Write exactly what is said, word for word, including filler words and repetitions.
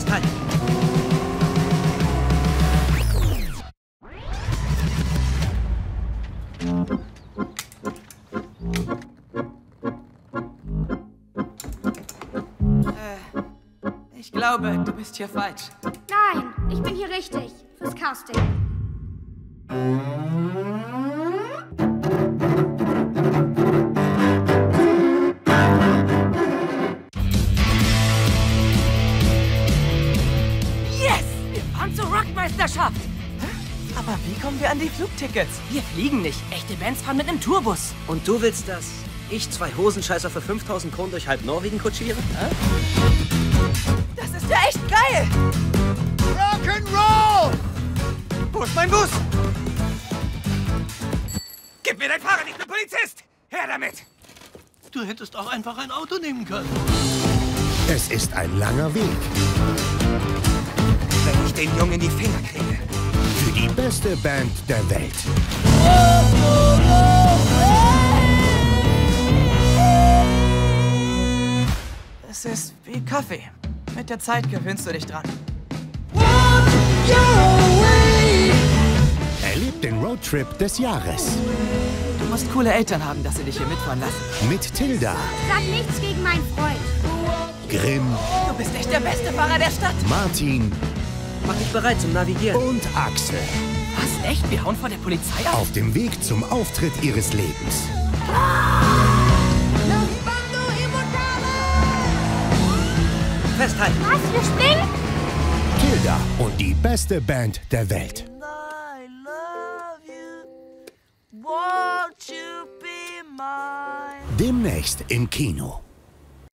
festhalten. Äh, ich glaube, du bist hier falsch. Nein, ich bin hier richtig. Fürs Casting. Aber wie kommen wir an die Flugtickets? Wir fliegen nicht. Echte Bands fahren mit einem Tourbus. Und du willst, dass ich zwei Hosenscheißer für fünftausend Kronen durch halb Norwegen kutschiere? Das ist ja echt geil! Rock'n'Roll! Wo ist mein Bus? Gib mir dein Fahrer, nicht nur Polizist! Her damit! Du hättest auch einfach ein Auto nehmen können. Es ist ein langer Weg. Wenn ich den Jungen in die Finger kriege. Für die beste Band der Welt. Es ist wie Kaffee. Mit der Zeit gewöhnst du dich dran. Erlebt den Roadtrip des Jahres. Du musst coole Eltern haben, dass sie dich hier mitfahren lassen. Mit Thilda. Sag nichts gegen meinen Freund. Grimm. Du bist echt der beste Fahrer der Stadt. Martin. Mach dich bereit zum Navigieren. Und Axel. Was, echt? Wir hauen vor der Polizei ab? Auf dem Weg zum Auftritt ihres Lebens. Festhalten. Was, wir springen? Thilda und die beste Band der Welt. And I love you. Won't you be mine? Demnächst im Kino.